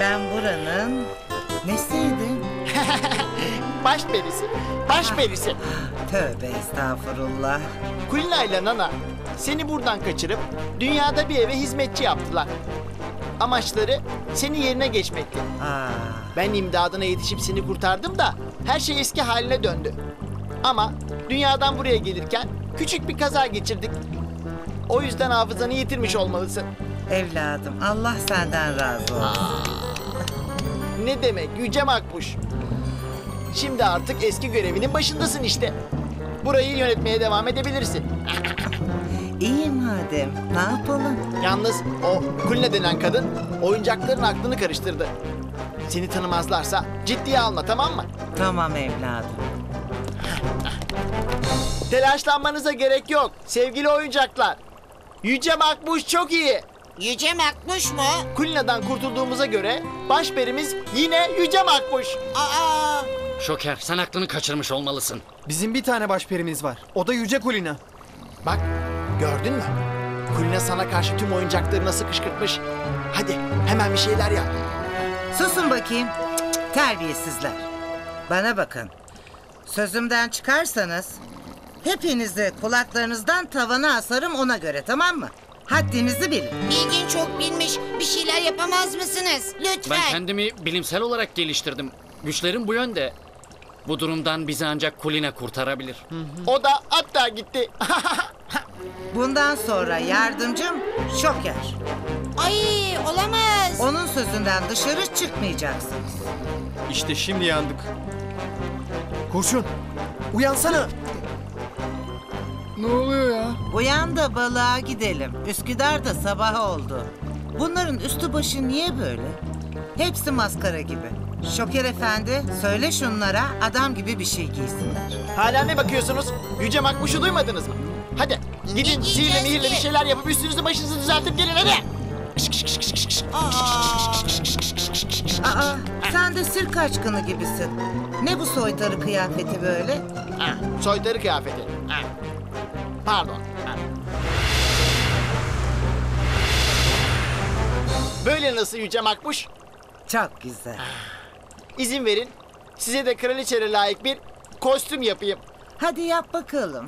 Ben buranın nesiydim? Baş perisi. Tövbe estağfurullah. Kulina ile Nana seni buradan kaçırıp dünyada bir eve hizmetçi yaptılar. Amaçları seni yerine geçmekti. Ben imdadına yetişip seni kurtardım da her şey eski haline döndü. Ama dünyadan buraya gelirken küçük bir kaza geçirdik. O yüzden hafızanı yitirmiş olmalısın. Evladım, Allah senden razı olsun. Ne demek Yüce Makbuş. Şimdi artık eski görevinin başındasın işte. Burayı yönetmeye devam edebilirsin. İyi madem, ne yapalım? Yalnız o Kulina denen kadın oyuncakların aklını karıştırdı. Seni tanımazlarsa ciddiye alma, tamam mı? Tamam evladım. Telaşlanmanıza gerek yok sevgili oyuncaklar. Yüce Makbuş çok iyi. Yüce Makbuş mu? Kulina'dan kurtulduğumuza göre başperimiz yine Yüce Makbuş. Şoker, sen aklını kaçırmış olmalısın. Bizim bir tane başperimiz var. O da Yüce Kulina. Bak, gördün mü? Kulina sana karşı tüm oyuncaklarına sıkışkırtmış. Hadi hemen bir şeyler yap. Susun bakayım. Cık, terbiyesizler. Bana bakın. Sözümden çıkarsanız hepinizi kulaklarınızdan tavana asarım, ona göre, tamam mı? Haddinizi bilin. Bilgin çok bilmiş. Bir şeyler yapamaz mısınız? Lütfen. Ben kendimi bilimsel olarak geliştirdim. Güçlerim bu yönde. Bu durumdan bizi ancak Kulina kurtarabilir. Hı. O da hatta gitti. Bundan sonra yardımcım Şoker. Ay, olamaz. Onun sözünden dışarı çıkmayacaksınız. İşte şimdi yandık. Kurşun, uyansana. Ne oluyor ya? Uyan da balığa gidelim. Üsküdar'da sabah oldu. Bunların üstü başı niye böyle? Hepsi maskara gibi. Şoker efendi, söyle şunlara adam gibi bir şey giysinler. Hala ne bakıyorsunuz? Yüce Makbuş'u duymadınız mı? Hadi gidin sihirle mihirle bir şeyler yapıp üstünüzü başınızı düzeltip gelin hadi. Sen de sirk kaçkını gibisin. Ne bu soytarı kıyafeti böyle? Soytarı kıyafeti. Pardon. Böyle nasıl Yüce Makbuş? Çok güzel. İzin verin, size de kraliçeye layık bir kostüm yapayım. Hadi yap bakalım.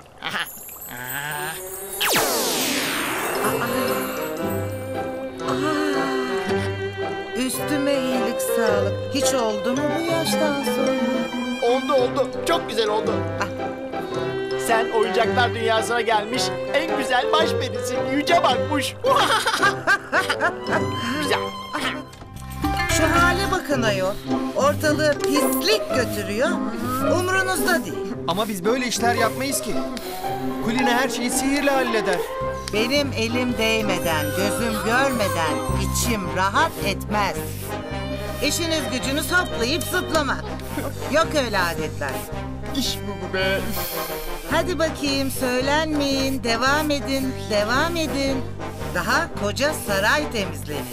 Üstüme iyilik sağlık. Hiç oldu mu bu yaştan sonra? Oldu. Çok güzel oldu. Sen oyuncaklar dünyasına gelmiş en güzel baş perisi Yüce Makbuş. Güzel. Şu hale bakın ayol. Ortalığı pislik götürüyor. Umrunuzda değil. Ama biz böyle işler yapmayız ki. Kulina her şeyi sihirle halleder. Benim elim değmeden, gözüm görmeden içim rahat etmez. İşiniz gücünüz hoplayıp zıplamak. Yok öyle adetler. İş bu be. Hadi bakayım, söylenmeyin. Devam edin. Daha koca saray temizlenecek.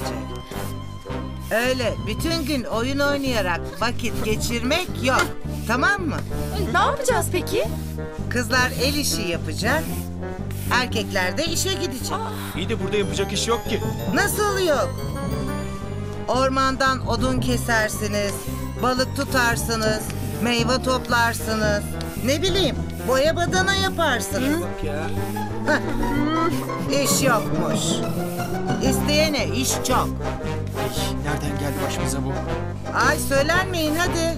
Öyle bütün gün oyun oynayarak vakit geçirmek yok. Tamam mı? Ne yapacağız peki? Kızlar el işi yapacak. Erkekler de işe gidecek. İyi de burada yapacak iş yok ki. Nasıl yok? Ormandan odun kesersiniz. Balık tutarsınız. Meyve toplarsınız. Ne bileyim, boya badana yaparsınız. İş yokmuş. İsteyene iş çok. Nereden geldi başımıza bu? Ay, söylenmeyin hadi.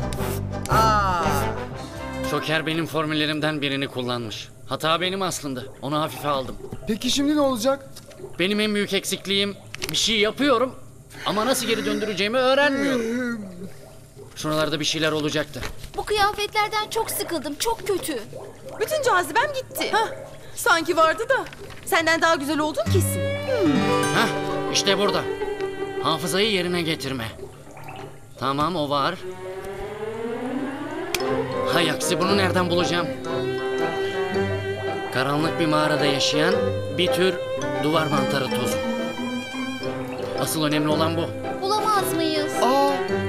Şoker benim formüllerimden birini kullanmış. Hata benim aslında. Onu hafife aldım. Peki şimdi ne olacak? Benim en büyük eksikliğim, bir şey yapıyorum ama nasıl geri döndüreceğimi öğrenmiyorum. Şuralarda bir şeyler olacaktı. Bu kıyafetlerden çok sıkıldım. Çok kötü. Bütün cazibem gitti. Sanki vardı da. Senden daha güzel oldun kesin. İşte burada. Hafızayı yerine getirme. Tamam, o var. Hay aksi, bunu nereden bulacağım? Karanlık bir mağarada yaşayan bir tür duvar mantarı tozu. Asıl önemli olan bu. Bulamaz mıyız?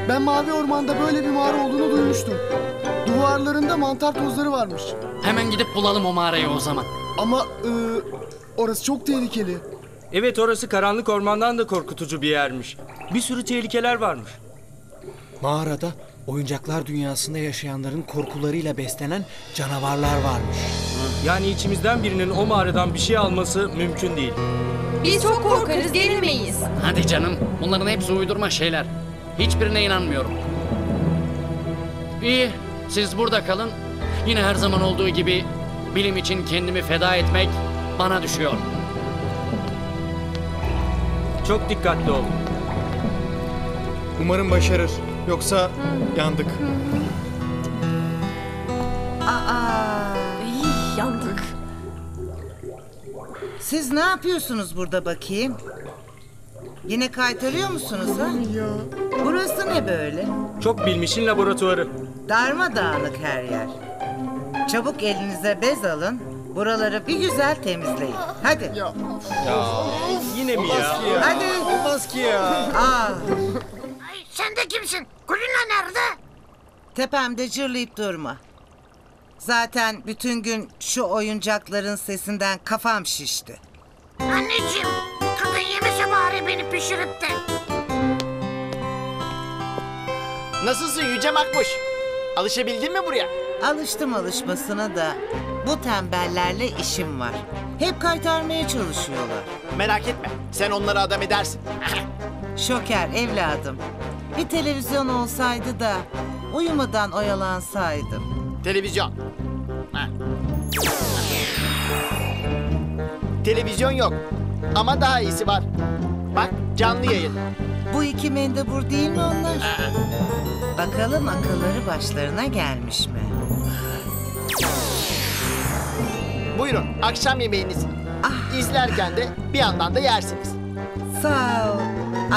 Ben Mavi Orman'da böyle bir mağara olduğunu duymuştum. Duvarlarında mantar tozları varmış. Hemen gidip bulalım o mağarayı o zaman. Ama orası çok tehlikeli. Evet, orası karanlık ormandan da korkutucu bir yermiş. Bir sürü tehlikeler varmış. Mağarada oyuncaklar dünyasında yaşayanların korkularıyla beslenen canavarlar varmış. Yani içimizden birinin o mağaradan bir şey alması mümkün değil. Biz çok korkarız, gelmeyiz. Hadi canım, bunların hepsi uydurma şeyler. Hiçbirine inanmıyorum. İyi, siz burada kalın. Yine her zaman olduğu gibi bilim için kendimi feda etmek bana düşüyor. Çok dikkatli olun. Umarım başarır. Yoksa yandık. İyi, yandık. Siz ne yapıyorsunuz burada bakayım? Yine kaytarıyor musunuz ha? Burası ne böyle? Çok bilmişin laboratuvarı. Darmadağınık her yer. Çabuk elinize bez alın. Buraları bir güzel temizleyin. Hadi. Yine mi ya? Hadi. Olmaz ki ya. Sen de kimsin? Kulina nerede? Tepemde cırlayıp durma. Zaten bütün gün şu oyuncakların sesinden kafam şişti. Anneciğim, kadın yemese bari beni pişirip de. Nasılsın Yüce Makbuş? Alışabildin mi buraya? Alıştım alışmasına da bu tembellerle işim var. Hep kaytarmaya çalışıyorlar. Merak etme, sen onları adam edersin. Şoker evladım. Bir televizyon olsaydı da uyumadan oyalansaydım. Televizyon. Televizyon yok. Ama daha iyisi var. Bak, canlı yayın. Bu iki mendebur değil mi onlar? Bakalım akılları başlarına gelmiş mi? Buyurun, akşam yemeğiniz. İzlerken de bir yandan da yersiniz. Sağ ol.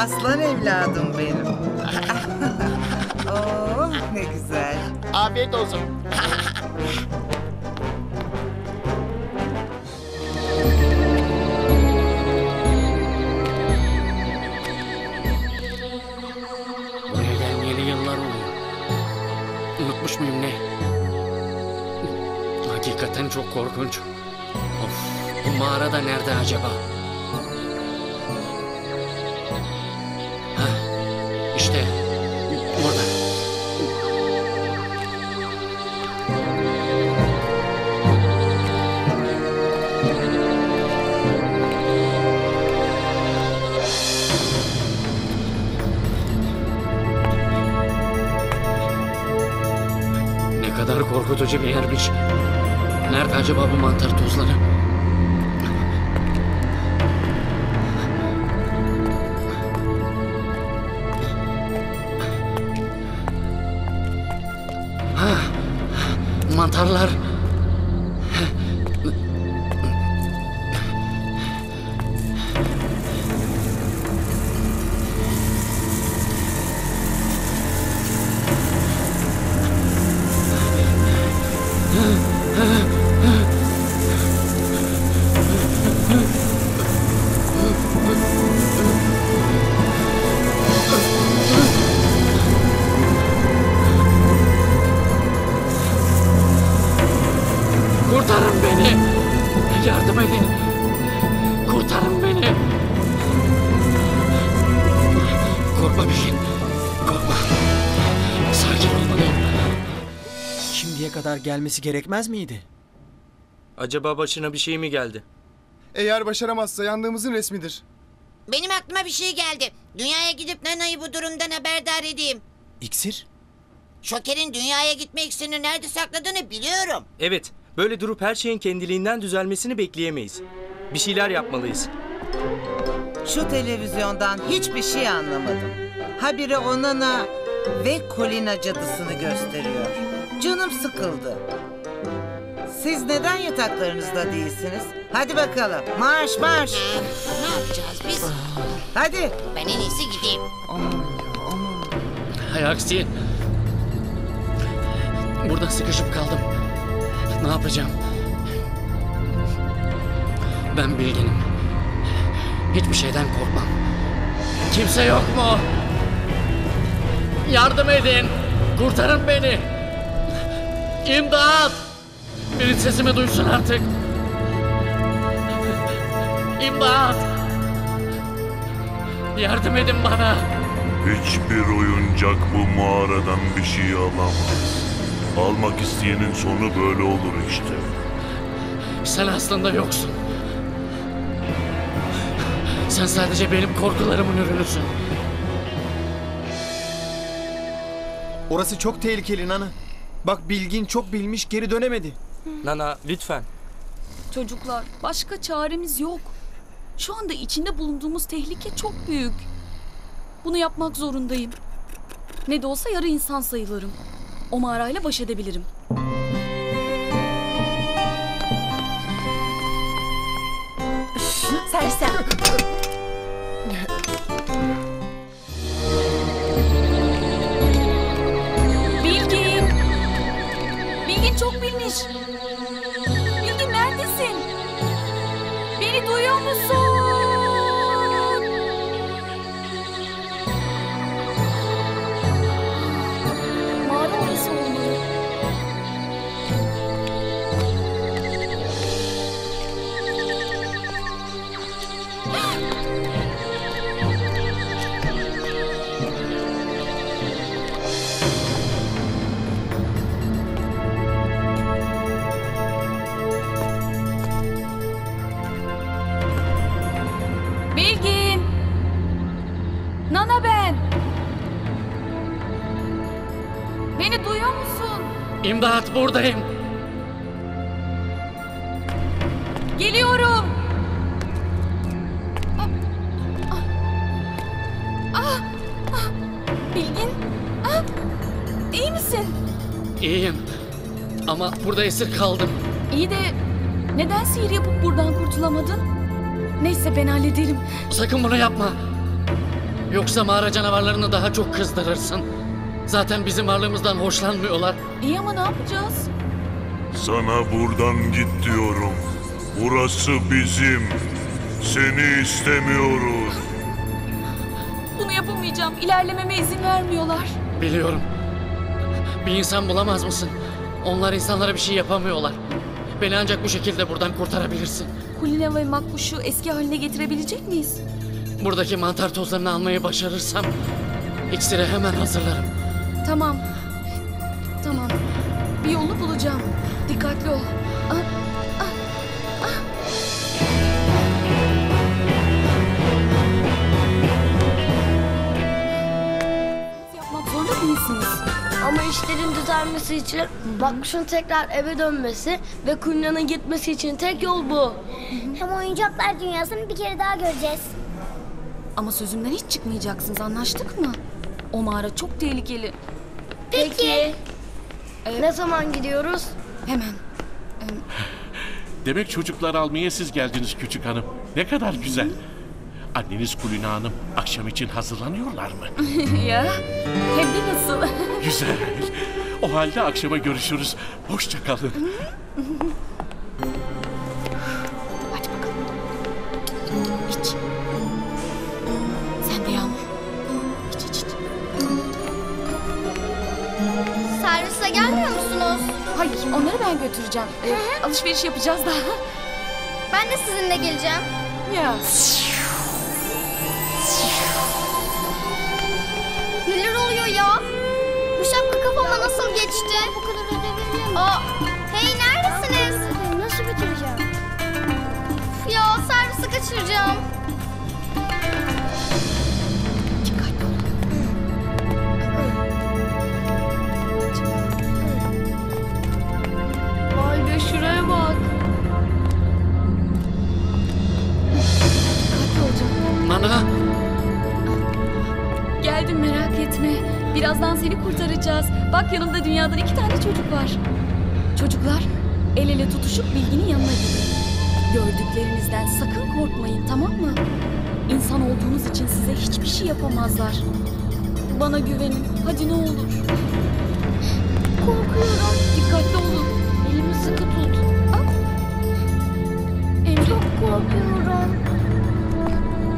Aslan evladım benim. Oh, ne güzel. Afiyet olsun. Bu evden yeni yıllar oluyor. Unutmuş muyum ne? Hakikaten çok korkunç. Of, bu mağara da nerede acaba? İşte burada. Ne kadar korkutucu bir yermiş. Nerede acaba bu mantar tozları? Mantarlar. Gelmesi gerekmez miydi? Acaba başına bir şey mi geldi? Eğer başaramazsa yandığımızın resmidir. Benim aklıma bir şey geldi. Dünyaya gidip Nana'yı bu durumdan haberdar edeyim. İksir? Şoker'in dünyaya gitme iksirini nerede sakladığını biliyorum. Evet, böyle durup her şeyin kendiliğinden düzelmesini bekleyemeyiz. Bir şeyler yapmalıyız. Şu televizyondan hiçbir şey anlamadım. Habire o Nana ve Kulina cadısını gösteriyor. Canım sıkıldı. Siz neden yataklarınızda değilsiniz? Hadi bakalım. Marş marş. Ne yapacağız biz? Hadi. Ben en iyisi gideyim. Hay aksi. Burada sıkışıp kaldım. Ne yapacağım? Ben bilginim. Hiçbir şeyden korkmam. Kimse yok mu? Yardım edin. Kurtarın beni. İmdat! Biri sesimi duysun artık. İmdat! yardım edin bana. Hiçbir oyuncak bu mağaradan bir şey alamaz. Almak isteyenin sonu böyle olur işte. Sen aslında yoksun. Sen sadece benim korkularımın ürünüsün. Orası çok tehlikeli Nana. Bak bilgin çok bilmiş, geri dönemedi. Nana lütfen. Çocuklar, başka çaremiz yok. Şu anda içinde bulunduğumuz tehlike çok büyük. Bunu yapmak zorundayım. Ne de olsa yarı insan sayılırım. O mağarayla baş edebilirim. Sersem. Bilgin. Bilgin çok bilmiş. Bilgin neredesin? Beni duyuyor musun? İmdat, buradayım. Geliyorum. Bilgin, iyi misin? İyiyim. Ama burada esir kaldım. İyi de neden sihir yapıp buradan kurtulamadın? Neyse ben hallederim. Sakın bunu yapma. Yoksa mağara canavarlarını daha çok kızdırırsın. Zaten bizim varlığımızdan hoşlanmıyorlar. İyi ama ne yapacağız? Sana buradan git diyorum. Burası bizim. Seni istemiyoruz. Bunu yapamayacağım. İlerlememe izin vermiyorlar. Biliyorum. Bir insan bulamaz mısın? Onlar insanlara bir şey yapamıyorlar. Beni ancak bu şekilde buradan kurtarabilirsin. Kulina ve Makbuş'u eski haline getirebilecek miyiz? Buradaki mantar tozlarını almayı başarırsam iksiri hemen hazırlarım. Tamam. Tamam. Bir yolunu bulacağım. Dikkatli ol. Yapmak zorunda değilsiniz. Ama işlerin düzelmesi için Bakmış'ın tekrar eve dönmesi ve Kulina'nın gitmesi için tek yol bu. Hem oyuncaklar dünyasını bir kere daha göreceğiz. Ama sözümden hiç çıkmayacaksınız, anlaştık mı? O mağara çok tehlikeli. Peki. Ne zaman gidiyoruz? Hemen. Demek çocuklar almaya siz geldiniz küçük hanım. Ne kadar güzel. Anneniz Kulina Hanım akşam için hazırlanıyorlar mı? Ya hem de nasıl. Güzel. O halde akşama görüşürüz. Hoşça kalın. Gelmiyor musunuz? Hayır, onları ben götüreceğim. Alışveriş yapacağız daha. Ben de sizinle geleceğim. Ya. Neler oluyor ya? Bu şapka kafama nasıl geçti? Bu kadar ödebildim. Hey, neredesiniz? Nasıl bitireceğim? Ya, servisi kaçıracağım. Şuraya bak. Nana. Geldim, merak etme. Birazdan seni kurtaracağız. Bak yanımda dünyadan 2 tane çocuk var. Çocuklar, el ele tutuşup Bilgin'in yanına gidin. Gördüklerinizden sakın korkmayın, tamam mı? İnsan olduğunuz için size hiçbir şey yapamazlar. Bana güvenin. Hadi ne olur. Korkuyorum. Dikkatli olun. Elimi sıkı tut. Çok korkuyorum.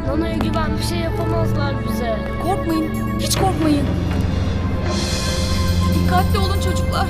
Nana'ya güven, bir şey yapamazlar bize. Korkmayın, hiç korkmayın. Dikkatli olun çocuklar.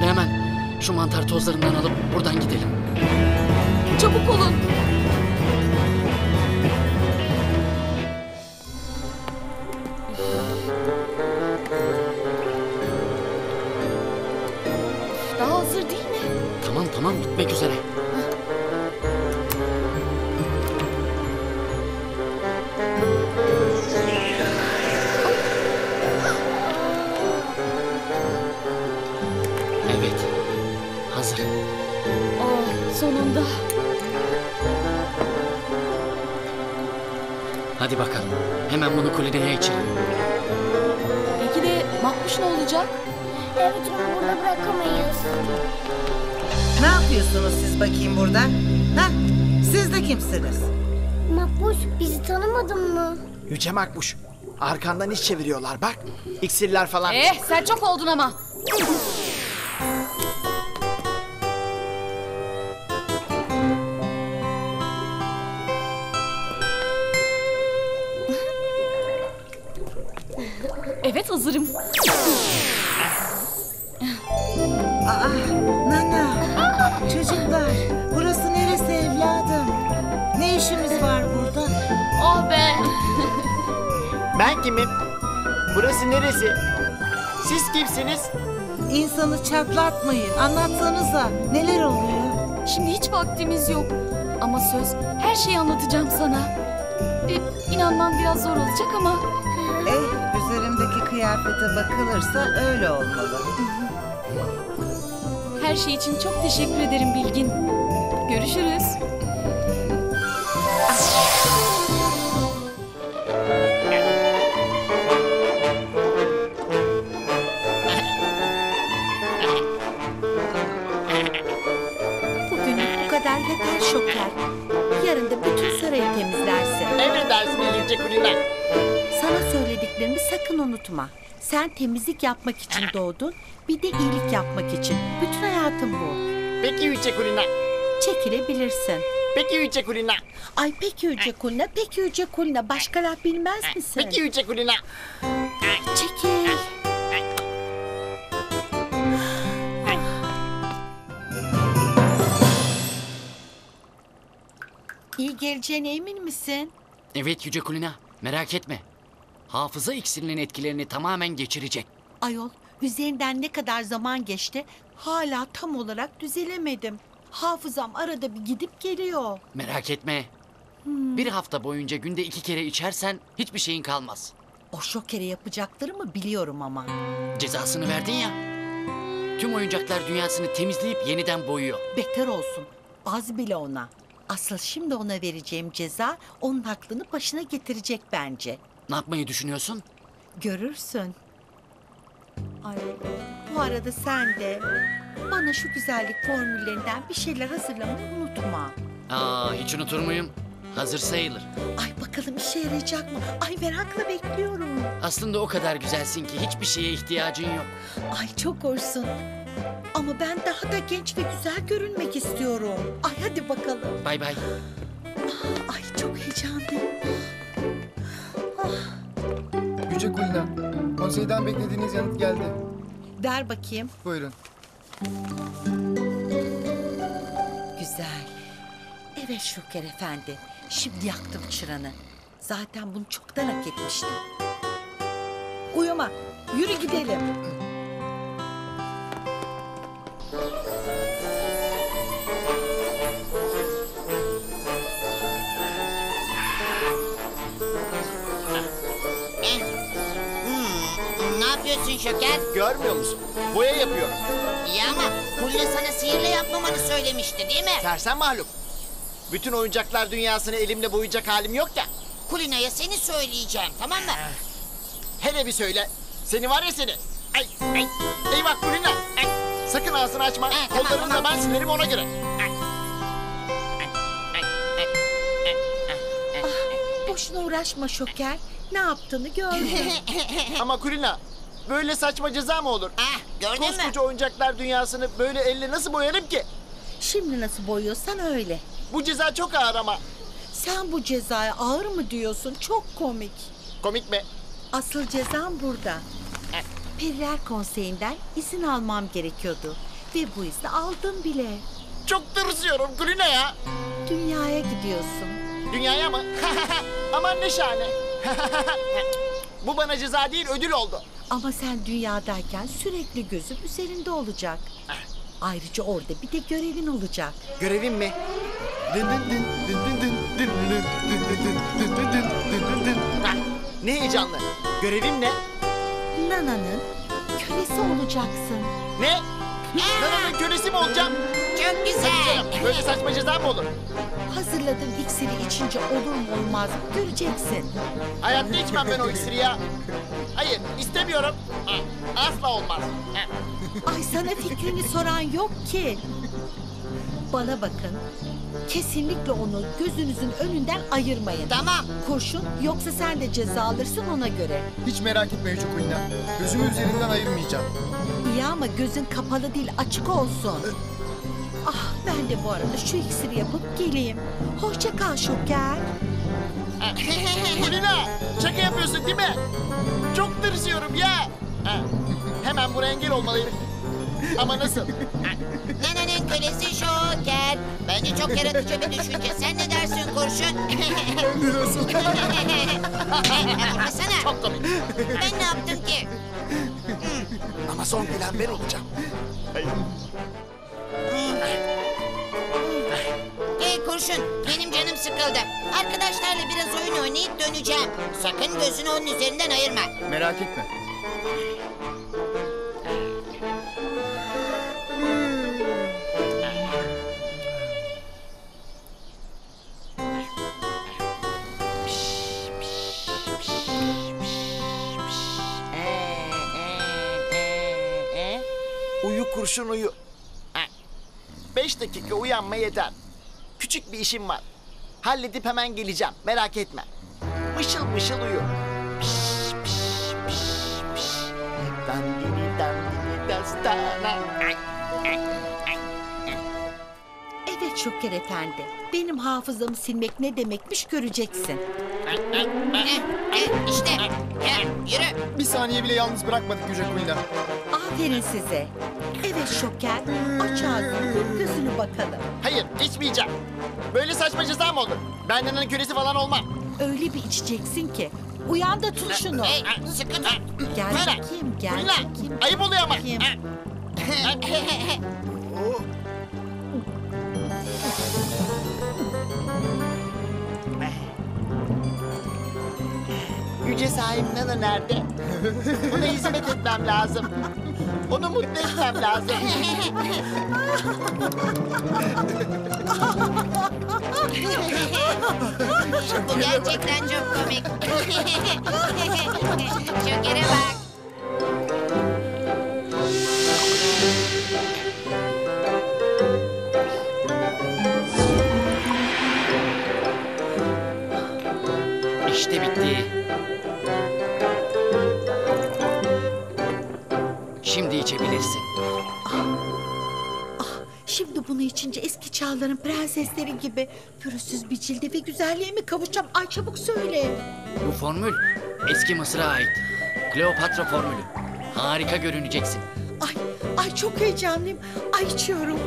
Şimdi hemen şu mantar tozlarından alıp buradan gidelim. Çabuk olun. Daha hazır değil mi? Tamam tamam, bitmek üzere. Sonunda. Hadi bakalım. Hemen bunu kulineye içelim. Peki de Makbuş ne olacak? Evet, onu burada bırakamayız. Ne yapıyorsunuz siz bakayım burada? Ha? Siz de kimsiniz? Makbuş bizi tanımadın mı? Yüce Makbuş. Arkandan iş çeviriyorlar bak. İksirler falan. Sen çok oldun ama. Evet, hazırım. Aa, Nana, çocuklar, burası neresi evladım? Ne işimiz var burada? Oh be! Ben kimim? Burası neresi? Siz kimsiniz? İnsanı çatlatmayın, anlatsanıza neler oluyor? Şimdi hiç vaktimiz yok ama söz, her şeyi anlatacağım sana. İnanman biraz zor olacak ama... üzerimdeki kıyafete bakılırsa öyle olmalı. Her şey için çok teşekkür ederim Bilgin. Görüşürüz. Bugün bu kadar yeter şoker. Yarın da bütün sarayı temizlersin. Emredersin Yüce Kuliler. Sana söylediklerimi sakın unutma. Sen temizlik yapmak için doğdun, bir de iyilik yapmak için. Bütün hayatın bu. Peki Yüce Kulina. Çekilebilirsin. Peki Yüce Kulina. Ay peki Yüce Kulina, peki Yüce Kulina. Başka laf bilmez misin? Peki Yüce Kulina. Çekil. İyi geleceğine emin misin? Evet Yüce Kulina, merak etme. Hafıza iksirinin etkilerini tamamen geçirecek. Ayol, üzerinden ne kadar zaman geçti, hala tam olarak düzelemedim. Hafızam arada bir gidip geliyor. Merak etme. Bir hafta boyunca günde 2 kere içersen hiçbir şeyin kalmaz. O şokere yapacaklarımı biliyorum ama. Cezasını verdin ya. Tüm oyuncaklar dünyasını temizleyip yeniden boyuyor. Beter olsun. Az bile ona. Asıl şimdi ona vereceğim ceza onun aklını başına getirecek bence. Ne yapmayı düşünüyorsun? Görürsün. Ay, bu arada sen de bana şu güzellik formüllerinden bir şeyler hazırlamayı unutma. Aa, hiç unutur muyum? Hazır sayılır. Ay bakalım işe yarayacak mı? Ay merakla bekliyorum. Aslında o kadar güzelsin ki hiçbir şeye ihtiyacın yok. Ay çok hoşsun. Ama ben daha da genç ve güzel görünmek istiyorum. Ay hadi bakalım. Bay bay. Ay çok heyecanlıyım. Yüce Kulina, konseyden beklediğiniz yanıt geldi. Ver bakayım. Buyurun. Güzel. Evet Şoker Efendi, şimdi yaktım çıranı. Zaten bunu çoktan hak etmiştim. Uyuma, yürü gidelim. Şoker. Görmüyor musun? Boya yapıyorum. İyi ama Kulina sana sihirle yapmamanı söylemişti değil mi? Sersem mahluk. Bütün oyuncaklar dünyasını elimle boyayacak halim yok da. Kulina'ya seni söyleyeceğim, tamam mı? Hele bir söyle. Seni var ya seni. Ay, ay. Eyvah Kulina. Ay. Sakın ağzını açma. Kollarını tamam, da ben silerim ona göre. Boşuna uğraşma Şoker. Ne yaptığını gördüm. Ama Kulina... Böyle saçma ceza mı olur? Gördün mü? Koskoca oyuncaklar dünyasını böyle elle nasıl boyarım ki? Şimdi nasıl boyuyorsan öyle. Bu ceza çok ağır ama. Sen bu cezaya ağır mı diyorsun? Çok komik. Komik mi? Asıl cezam burada. Periler Konseyi'nden izin almam gerekiyordu. Ve bu izni aldım bile. Çok tırsıyorum Gülüne ya. Dünyaya gidiyorsun. Dünyaya mı? Aman ne şahane. Bu bana ceza değil, ödül oldu. Ama sen dünyadayken sürekli gözüm üzerinde olacak. Ayrıca orada bir de görevin olacak. Görevin mi? Ne heyecanlı. Görevim ne? Nana'nın kölesi olacaksın. Ne? Nana'nın kölesi mi olacağım? Çok güzel. Böyle saçma ceza mı olur? Hazırladığım iksiri içince olur mu olmaz mı göreceksin. Hayatta içmem ben o iksiri ya. Hayır, istemiyorum. Asla olmaz. Ay, sana fikrini soran yok ki. Bana bakın. Kesinlikle onu gözünüzün önünden ayırmayın. Tamam. Kurşun, yoksa sen de ceza alırsın ona göre. Hiç merak etme Yüce Kulina. Gözümü üzerinden ayırmayacağım. İyi ama gözün kapalı değil, açık olsun. Ah, ben de bu arada şu iksiri yapıp geleyim. Hoşça kal Şoker. Kulina, şaka yapıyorsun değil mi? Çok tırsıyorum ya. Hemen buraya engel olmalıyım. Ama nasıl? Nana'nın kölesi Şoker. Bence çok yaratıcı bir düşünce. Sen ne dersin Kurşun? Bence nasıl? Vurmasana. Çok komik. Ben ne yaptım ki? Ama son gülen ben olacağım. Hey Kurşun, benim canım sıkıldı. Arkadaşlarla biraz oyun oynayıp döneceğim. Sakın gözünü onun üzerinden ayırma. Merak etme. Kurşun uyu. 5 dakika uyanma yeter. Küçük bir işim var. Halledip hemen geleceğim. Merak etme. Mışıl mışıl uyu. Evet Şoker Efendi. Benim hafızamı silmek ne demekmiş göreceksin. İşte. Yürü. Bir saniye bile yalnız bırakmadık Yüce Kulina. Aferin size. Evet Şoker, aç ağzını, gözünü bakalım. Hayır, içmeyeceğim. Böyle saçma ceza mı olur? Ben Nana'nın kölesi falan olmam. Öyle bir içeceksin ki. Uyan da tut şunu. Sıkı tut. Gel bakayım, gel bakayım. Ayıp oluyor ama. Yüce sahip Nana nerede? Ona hizmet etmem lazım. Onu mutlu etmem lazım. Bu gerçekten çok komik. Şoker'e bak. İşte bitti. Şimdi içebilirsin. Şimdi bunu içince eski çağların prensesleri gibi pürüzsüz bir cilde ve güzelliğe mi kavuşacağım? Ay çabuk söyle. Bu formül eski Mısır'a ait. Kleopatra formülü. Harika görüneceksin. Ay çok heyecanlıyım. Ay içiyorum.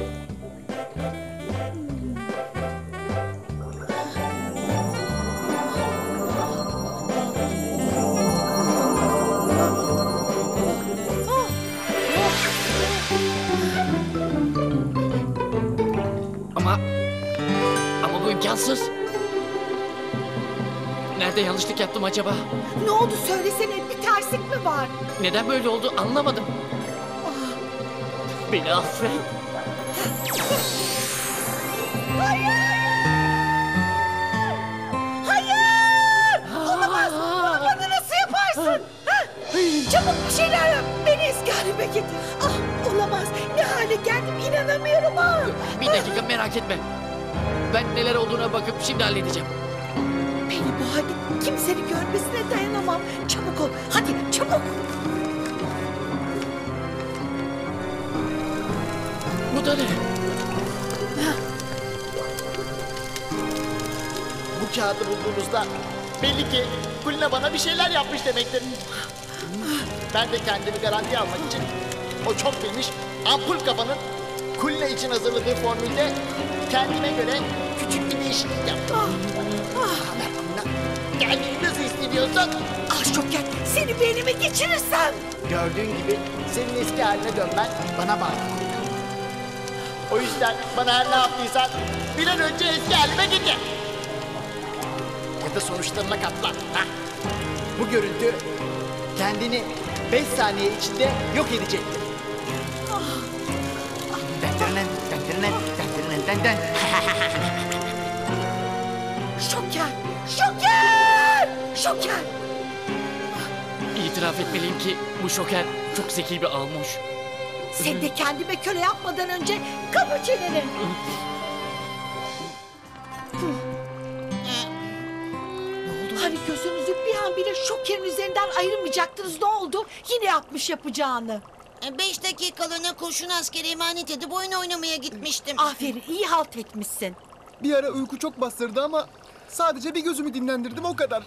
İmkansız. Nerede yanlışlık yaptım acaba? Ne oldu söylesene, bir terslik mi var? Neden böyle oldu anlamadım. Beni affet. Hayır! Hayır! Olamaz! Bana nasıl yaparsın? Çabuk bir şeyler yap. Beni eski halime getir. Ah, olamaz. Ne hale geldim inanamıyorum. Bir dakika, merak etme. Ben neler olduğuna bakıp şimdi halledeceğim. Beni bu halde kimsenin görmesine dayanamam. Çabuk ol, hadi çabuk. Bu da ne? Bu kağıdı bulduğunuzda belli ki Kulina bana bir şeyler yapmış demektir. Ben de kendimi garantiye almak için o çok bilmiş ampul kafanın Kulina için hazırladığı formülde kendime göre küçük bir değişiklik yaptım. Haber Kulina, kendini nasıl hissediyorsan? Ah Şoker, seni beynime geçirirsem. Gördüğün gibi senin eski haline dönmen bana bağlı. O yüzden bana her ne yaptıysan bir an önce eski halime gidin. Burada sonuçlarına katlan. Ha? Bu görüntü kendini 5 saniye içinde yok edecektir. Şoker! Şoker! Şoker! İtiraf etmeliyim ki bu Şoker çok zeki bir almış. Sen de kendime köle yapmadan önce kapı çeneni. Hani gözünüzü bir an bile Şoker'in üzerinden ayırmayacaktınız, ne oldu? Yine yapmış yapacağını. 5 dakikalığına kurşun askere emanet edip oyun oynamaya gitmiştim. Aferin, iyi halt etmişsin. Bir ara uyku çok bastırdı ama sadece bir gözümü dinlendirdim, o kadar.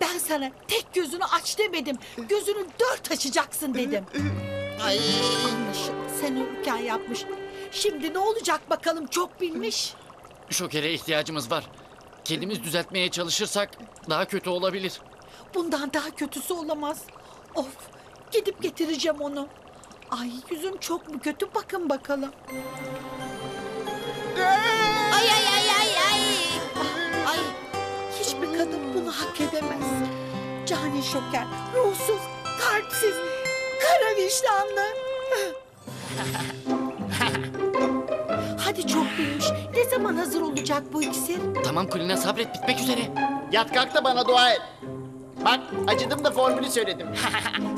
Ben sana tek gözünü aç demedim, gözünü 4 açacaksın dedim. Ay. Anlaşıldı, sen uyurken yapmış. Şimdi ne olacak bakalım, çok bilmiş. Şoker'e ihtiyacımız var. Kendimiz düzeltmeye çalışırsak daha kötü olabilir. Bundan daha kötüsü olamaz. Of, gidip getireceğim onu. Ay, yüzüm çok mu kötü, bakın bakalım. Ay ay ay ay ay. Ay, hiçbir kadın bunu hak edemez. Cani Şoker, ruhsuz, kalpsiz, kara vicdanlı. Hadi çok bilmiş. Ne zaman hazır olacak bu iksir? Tamam Kulina, sabret, bitmek üzere. Yat kalk da bana dua et. Bak, acıdım da formülü söyledim.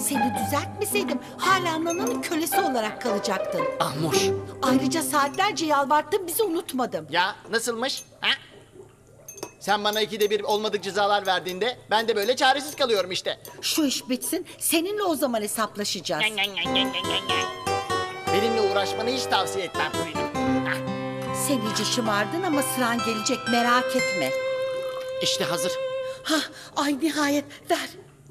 Seni düzeltmeseydim hala Nana'nın kölesi olarak kalacaktın. Ahmoş. Ayrıca saatlerce yalvarttın, bizi unutmadın. Ya nasılmış? Ha? Sen bana 2'de 1 olmadık cezalar verdiğinde ben de böyle çaresiz kalıyorum işte. Şu iş bitsin, seninle o zaman hesaplaşacağız. Benimle uğraşmanı hiç tavsiye etmem Kulina. Sen iyice şımardın ama sıran gelecek, merak etme. İşte hazır. Ha, ay nihayet, ver. Ah,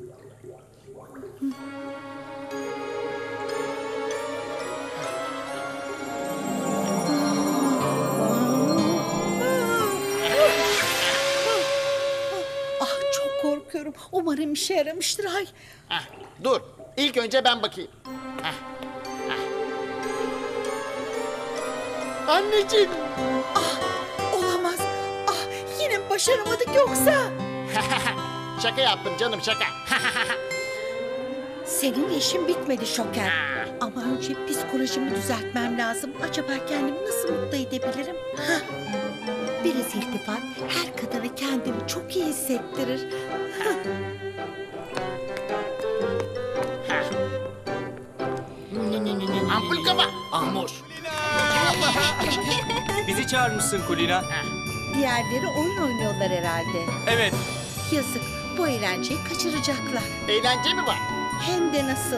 çok korkuyorum. Umarım işe yaramıştır, ay. Ah, dur, ilk önce ben bakayım. Ah, ah. Anneciğim. Ah, olamaz. Ah, yine mi başaramadık yoksa? Şaka yaptım canım, şaka. Senin işin bitmedi Şoker. Ama önce psikolojimi düzeltmem lazım. Acaba kendimi nasıl mutlu edebilirim? Ha. Biraz iltifat her kadına kendimi çok iyi hissettirir. Ampul kafa. Ahmoş. Bizi çağırmışsın Kulina. Diğerleri oyun oynuyorlar herhalde. Evet. Yazık, bu eğlenceyi kaçıracaklar. Eğlence mi var? Hem de nasıl.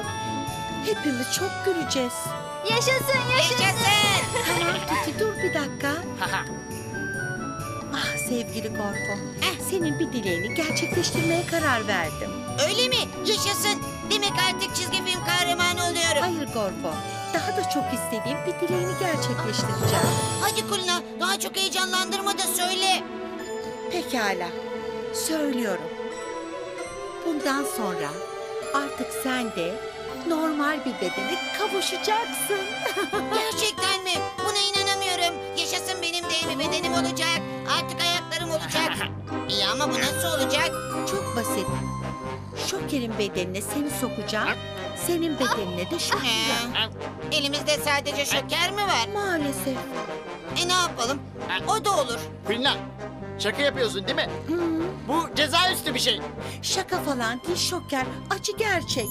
Hepimiz çok güleceğiz. Yaşasın, yaşasın. Tamam Titi, dur bir dakika. Ah sevgili Gorfo, senin bir dileğini gerçekleştirmeye karar verdim. Öyle mi? Yaşasın. Demek artık çizgi film kahramanı oluyorum. Hayır Gorfo, daha da çok istediğim bir dileğini gerçekleştireceğim. Hadi Kulina, daha çok heyecanlandırma da söyle. Pekala. Söylüyorum. Bundan sonra artık sen de normal bir bedene kavuşacaksın. Gerçekten mi? Buna inanamıyorum. Yaşasın, benim de bir bedenim olacak. Artık ayaklarım olacak. İyi ama bu nasıl olacak? Çok basit. Şoker'in bedenine seni sokacağım. Senin bedenine de Şoker. Elimizde sadece Şoker mi var? Maalesef. E ne yapalım? O da olur. Kulina, şaka yapıyorsun değil mi? Hı. Bu cezaüstü bir şey. Şaka falan değil Şoker. Acı gerçek.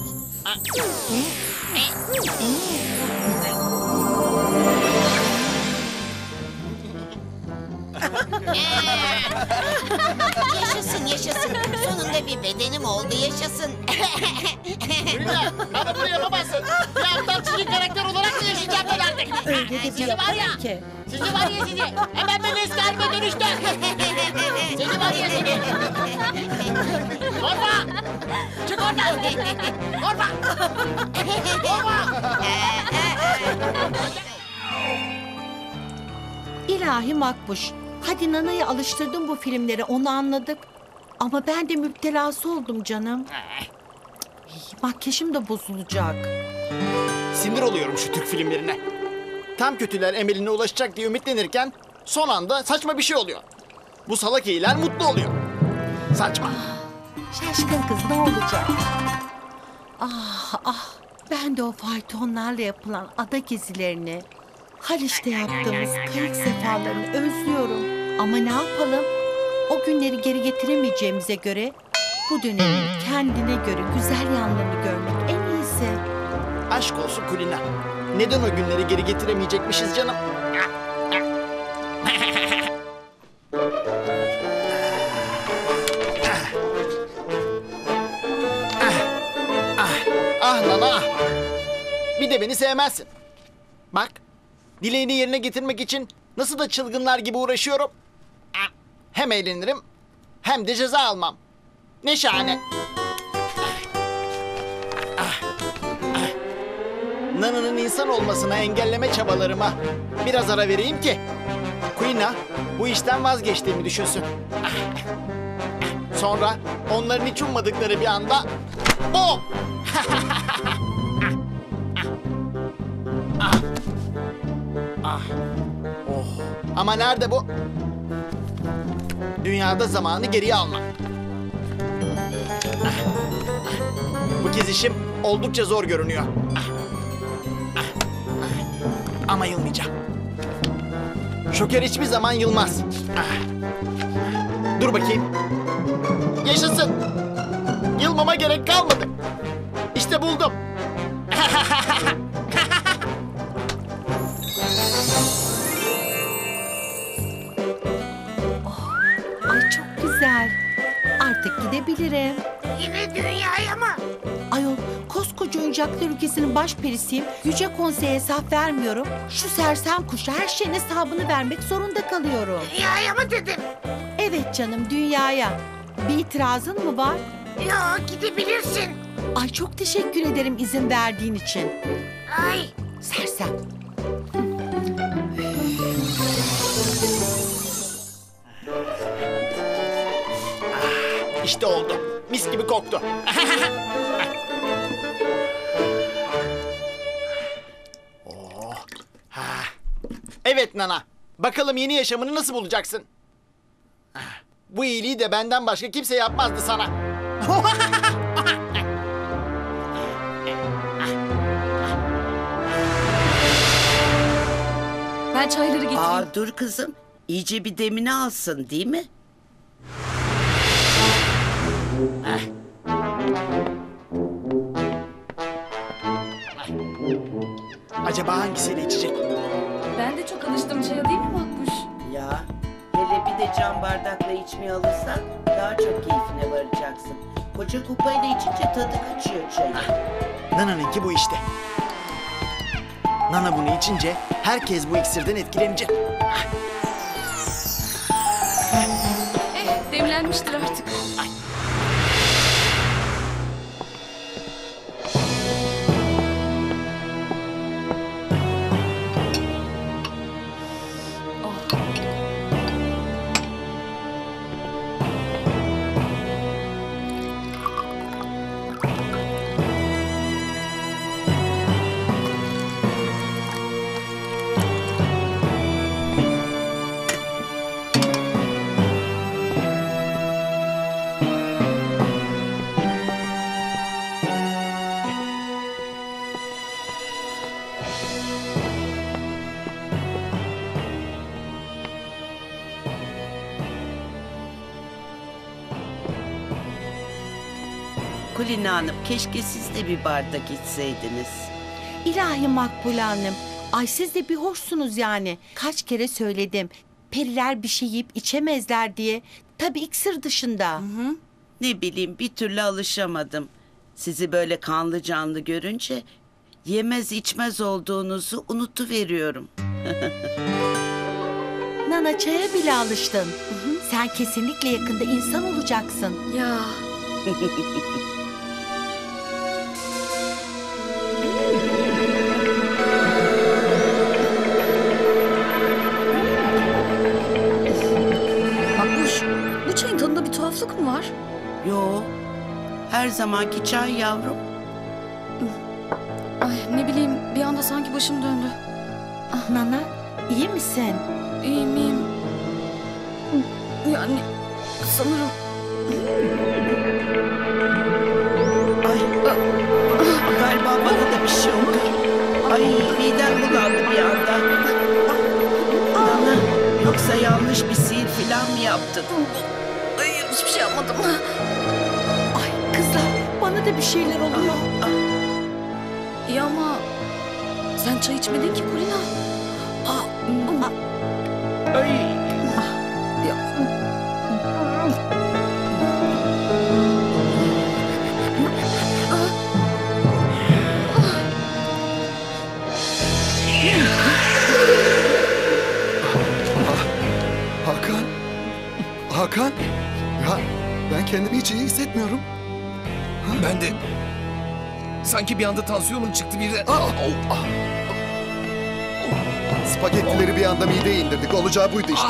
Yaşasın, yaşasın. Sonunda bir bedenim oldu, yaşasın. Kulina, bana bunu yapamazsın. Bir aptal çizgi karakter olarak da yaşayacağım ben artık. Öyle de bir yaparım ki. Sizi var ya sizi. Hemen ben eski halime dönüştüm. Sizi var ya sizi. Korkma. Çık oradan. Korkma. Korkma. İlahi Makbuş, hadi Nana'yı alıştırdım bu filmlere, onu anladık. Ama ben de müptelası oldum canım. Makyajım da bozulacak. Sinir oluyorum şu Türk filmlerine. Tam kötüler emeline ulaşacak diye ümitlenirken son anda saçma bir şey oluyor. Bu salak iyiler mutlu oluyor. Saçma. Şaşkın kız ne olacak? Ah ah, ben de o faytonlarla yapılan ada gezilerini Haliç'te yaptığımız kayık seferlerini özlüyorum. Ama ne yapalım? O günleri geri getiremeyeceğimize göre bu dönemin kendine göre güzel yanlarını görmek en iyisi. Aşk olsun Kulina. Neden o günleri geri getiremeyecekmişiz canım? Ah Nana. Bir de beni sevmezsin. Bak, dileğini yerine getirmek için nasıl da çılgınlar gibi uğraşıyorum. Hem eğlenirim hem de ceza almam. Ne şahane. Nana'nın insan olmasına engelleme çabalarıma biraz ara vereyim ki Kulina bu işten vazgeçtiğimi düşünsün. Sonra onların hiç ummadıkları bir anda bom! Oh. Ama nerede bu? Dünyada zamanı geriye almak. Bu kez işim oldukça zor görünüyor. Ama yılmayacağım. Şoker hiçbir zaman yılmaz. Dur bakayım. Yaşasın. Yılmama gerek kalmadı. İşte buldum. Oh, ay çok güzel. Artık gidebilirim. Yine dünyaya mı? Ayol, koskoca oyuncaklar ülkesinin baş perisiyim. Yüce konseye hesap vermiyorum. Şu sersem kuşa her şeyin hesabını vermek zorunda kalıyorum. Dünyaya mı dedin? Evet canım, dünyaya. Bir itirazın mı var? Yok, gidebilirsin. Ay çok teşekkür ederim izin verdiğin için. Ay. Sersem. İşte oldu. Mis gibi koktu. Oh. Evet Nana. Bakalım yeni yaşamını nasıl bulacaksın? Bu iyiliği de benden başka kimse yapmazdı sana. Ben çayları getireyim. Aa, dur kızım. İyice bir demini alsın değil mi? Acaba hangisini içecek? Ben de çok alıştım çaya değil mi Makbuş? Ya hele bir de cam bardakla içmeye alırsan daha çok keyfine varacaksın. Koca kupayla içince tadı kaçıyor çayı. Nana'nınki bu işte. Nana bunu içince herkes bu iksirden etkilenecek. Demlenmiştir artık. Kulina Hanım, keşke siz de bir bardak içseydiniz. İlahi Makbule Hanım, ay siz de bir hoşsunuz yani. Kaç kere söyledim, periler bir şey yiyip içemezler diye. Tabii iksir dışında. Hı hı. Ne bileyim, bir türlü alışamadım. Sizi böyle kanlı canlı görünce yemez içmez olduğunuzu unutuveriyorum. Nana, çaya bile alıştın. Hı hı. Sen kesinlikle yakında insan olacaksın. Ya. her zamanki çay yavrum. Ay, ne bileyim, bir anda sanki başım döndü. Ah Nana, iyi misin? İyiyim, iyiyim. Yani sanırım. Ay, galiba bana da bir şey oldu. Ay, midem bulandı bir anda. Nana, yoksa yanlış bir sihir falan mı yaptın? Hayır, hiçbir şey yapmadım. Ay kızlar, bana da bir şeyler oluyor. İyi ama sen çay içmedin ki Kulina. Ay. Hakan, ya ben kendimi hiç iyi hissetmiyorum. Ben de. Sanki bir anda tansiyonum çıktı birden. Spagettileri bir anda mideye indirdik. Olacağı buydu işte.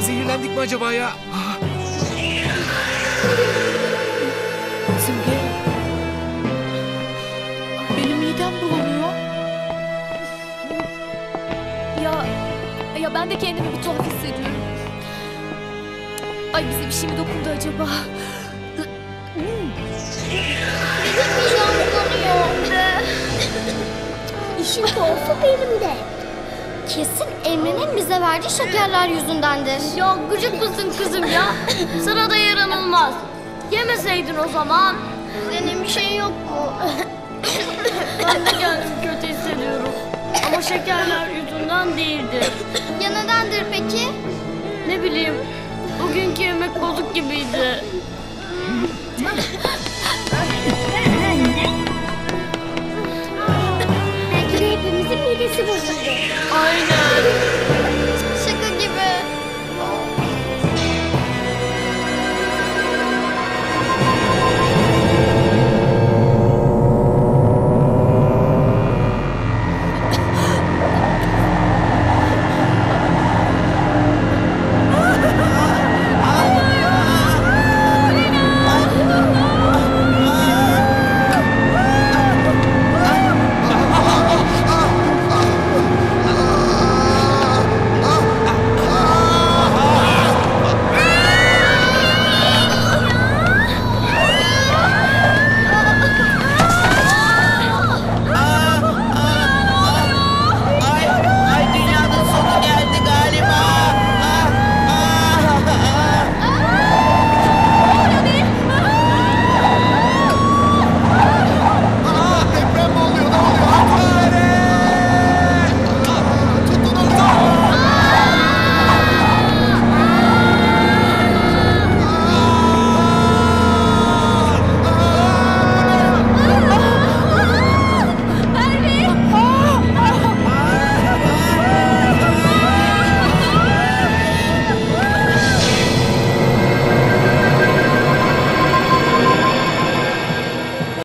Zehirlendik mi acaba ya? Simge, benim midem bulanıyor. Ya ben de kendimi bir tuhaf hissediyorum. Ay, bize bir şey mi dokundu acaba? Bizim midem bulanıyor. İşin konusu benim de. Kesin Emre'nin bize verdiği şekerler yüzündendir. Ya gıcık mısın kızım ya? Sana da yaranılmaz. Yemeseydin o zaman. Senin bir şey yok mu? Ben de kendimi kötü hissediyorum. Ama şekerler yüzünden değildi. Ya nedendir peki? Ne bileyim. Bugünkü yemek bozuk gibiydi.